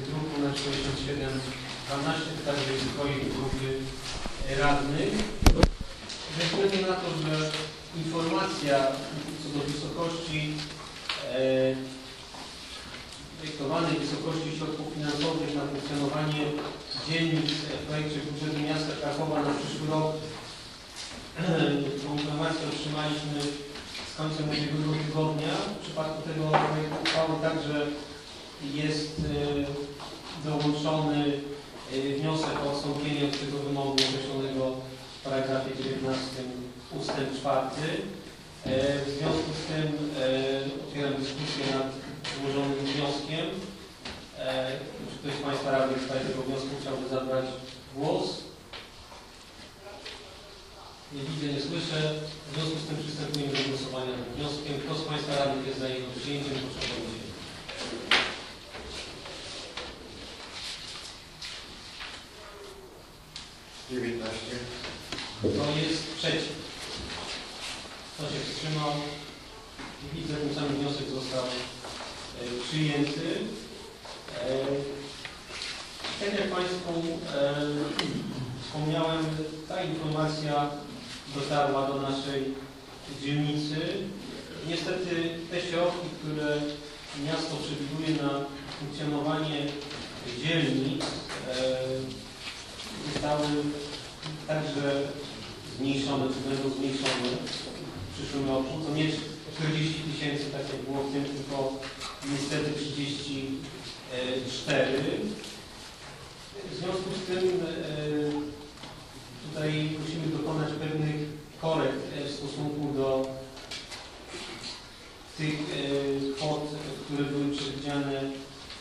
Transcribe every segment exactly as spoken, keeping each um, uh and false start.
druku na sześćdziesiąt siedem dwanaście w każdej swojej grupy radnych. Ze względu na to, że informacja co do wysokości projektowanej wysokości środków finansowych na funkcjonowanie dzielnic w projekcie budżetu miasta Krakowa na przyszły rok, tą informację otrzymaliśmy z końcem ubiegłego tygodnia. W przypadku tego projektu uchwały także jest dołączony wniosek o odstąpienie od tego wymogu określonego w paragrafie dziewiętnastym ustęp czwarty. W związku z tym otwieram dyskusję nad złożonym wnioskiem. Czy ktoś z Państwa radnych w sprawie tego wniosku chciałby zabrać głos? Nie widzę, nie słyszę. W związku z tym przystępujemy do głosowania nad wnioskiem. Kto z Państwa radnych jest za jego przyjęciem? Proszę o głosowanie. dziewiętnaście. Kto jest przeciw? Kto się wstrzymał? Nie widzę, ten sam wniosek został e, przyjęty. E, tak jak Państwu e, wspomniałem, ta informacja dotarła do naszej dzielnicy. Niestety te środki, które miasto przewiduje na funkcjonowanie dzielnic, e, zostały także zmniejszone, czy będą zmniejszone w przyszłym roku. To nie czterdzieści tysięcy, tak jak było w tym, tylko niestety trzydzieści cztery. W związku z tym tutaj musimy dokonać pewnych korekt w stosunku do tych kwot, które były przewidziane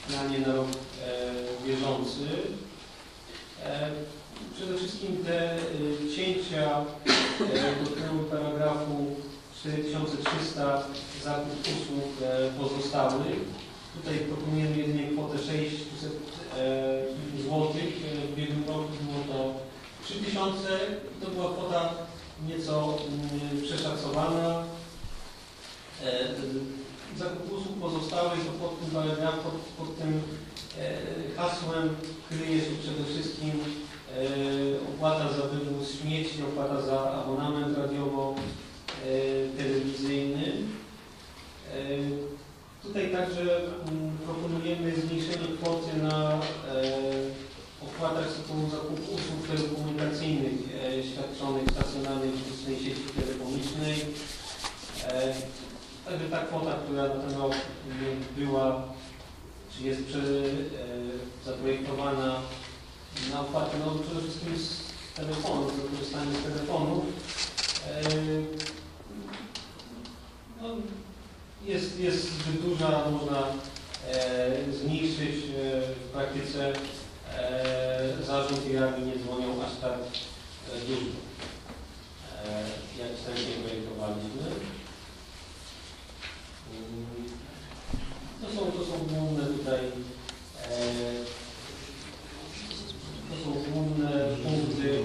na nie na rok bieżący. Przede wszystkim te cięcia dotyczące paragrafu cztery tysiące trzysta zakup usług pozostałych. Tutaj proponujemy jedynie kwotę sześćset złotych. W ubiegłym roku było to trzy tysiące. To była kwota nieco przeszacowana. Zakup usług pozostałych to pod tym paragrafem, pod, pod tym hasłem kryje się przede wszystkim opłata za wywóz śmieci, opłata za abonament radiowo-telewizyjny. Tutaj także proponujemy zmniejszenie kwoty na opłatach z tytułu zakupu usług telekomunikacyjnych świadczonych w stacjonarnej publicznej sieci telefonicznej. Także ta kwota, która na ten rok była, czy jest przy, e, zaprojektowana na opłatę, no przede wszystkim z telefonów, za korzystanie z telefonów, e, no, jest, jest zbyt duża, można e, zmniejszyć e, w praktyce e, zarząd i rady nie dzwonią aż tak e, dużo, e, jak wstępnie projektowaliśmy. To są, to są główne tutaj, e, to są główne punkty,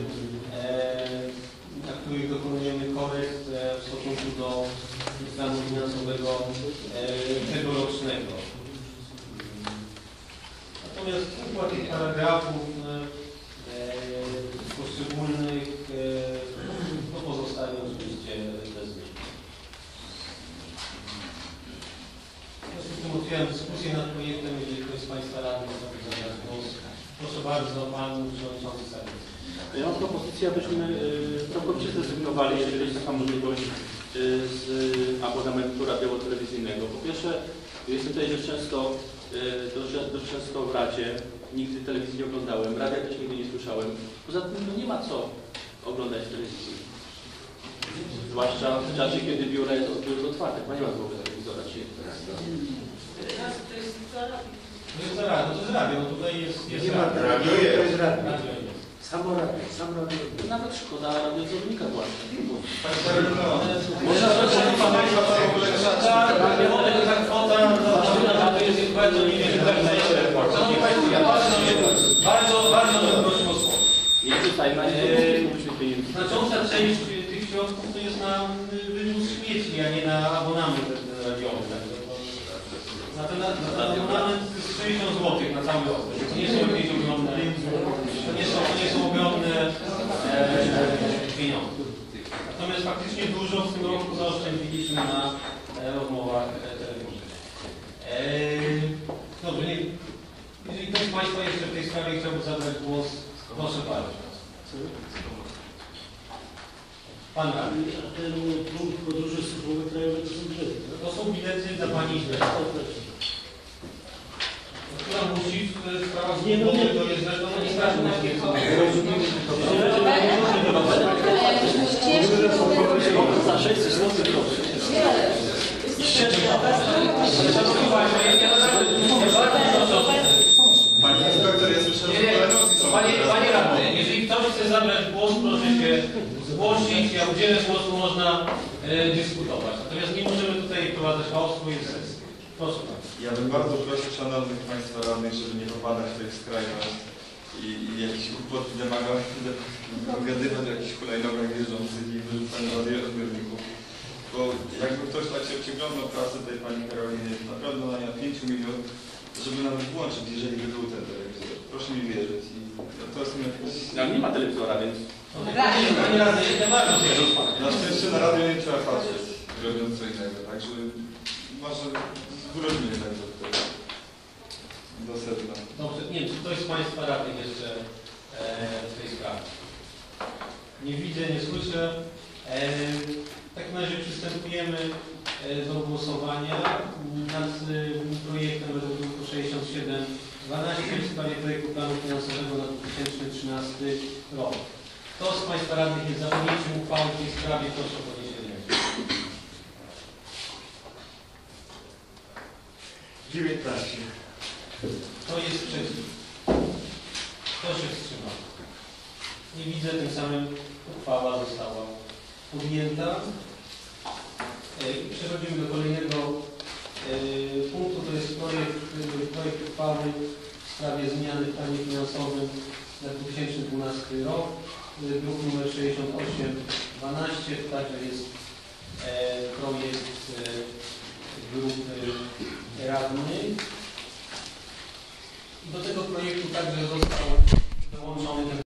e, na których dokonujemy korekt e, w stosunku do planu finansowego e, tegorocznego. Natomiast układ tych paragrafów e, poszczególnych e, to pozostaje oczywiście bez zmian. Otwieram dyskusję nad projektem, jeżeli ktoś z Państwa radnych chciałby zabrać głos. Proszę bardzo, Pan Przewodniczący Sardycki. Ja mam propozycję, abyśmy całkowicie zrezygnowali, jeżeli jest taka możliwość, z abonamentu radiotelewizyjnego. Po pierwsze, jestem tutaj dość często, dość często w Radzie, nigdy telewizji nie oglądałem, radia też nigdy nie słyszałem. Poza tym no nie ma co oglądać telewizji. Zwłaszcza w czasie, kiedy biuro jest otwarte, nie ma głowy telewizora. To jest za radio, to jest radio, tutaj jest, jest radio. Radio jest. Radio jest. Samo radio, sam radio. Nawet szkoda radiozownika właśnie. Można coś powiedzieć, Pan Państwa, to jest bardzo bardzo, bardzo bym prosił o słowo. Znacząca część tych środków to jest na wywóz śmieci, a nie na abonament radiowy. Na ten abonament jest sześćdziesiąt złotych na cały ostrów. To nie są jakieś ogromne, to nie są, to nie są ogromne e, pieniądze. Natomiast faktycznie dużo w tym roku zaoszczędziliśmy na e, rozmowach e, telefonicznych. E, dobrze, nie, jeżeli ktoś z Państwa jeszcze w tej sprawie chciałby zabrać głos, proszę bardzo. Pan radny. A ten punkt podróży słuchowej krajowej to są bilety, tak? To są bilety dla Pani Izbera. Która musi w sprawach słuchowych, to jest zresztą nie straży na kilka. Za sześćset złotych proszę. Ścieżka. Pani inspektor, ja słyszę, że Panie radny, jeżeli ktoś chce zabrać głos, proszę się zgłosić, ja udzielę głosu, można e, dyskutować. Natomiast nie możemy tutaj prowadzić chaosu i sesji. Proszę bardzo. Ja bym bardzo prosił szanownych Państwa radnych, żeby nie popadać w tej skrajność i, i jakiś kłopot magazynować jakichś hulajnogach jeżdżących i wyrzucania odbiorników. Bo jakby ktoś tak się przyglądał pracę tej Pani Karoliny, na pewno na nią pięć milionów, żeby nawet włączyć, jeżeli by był ten telewizor. Proszę mi wierzyć. I to jest na... nie ma telewizora, więc... Pani radny, nie ma telewizora. Na szczęście na radio nie trzeba patrzeć, robiąc co innego. Także może wróćmy jednak do tego. Do sedna. Dobrze, nie wiem, czy ktoś z Państwa radnych jeszcze e, w tej sprawie? Nie widzę, nie słyszę. E, w takim razie przystępujemy do głosowania nad projektem według druku sześćdziesiąt siedem dwanaście w sprawie projektu planu finansowego na dwa tysiące trzynasty rok. Kto z Państwa radnych jest za podjęciem uchwały w tej sprawie, proszę o podniesienie ręki. dziewiętnaście. Kto jest przeciw? Kto się wstrzymał? Nie widzę, tym samym uchwała została podjęta. Przechodzimy do kolejnego y, punktu, to jest projekt, projekt uchwały w sprawie zmiany w planie finansowym na dwa tysiące dwunasty rok, druk nr sześćdziesiąt osiem dwanaście, także jest y, projekt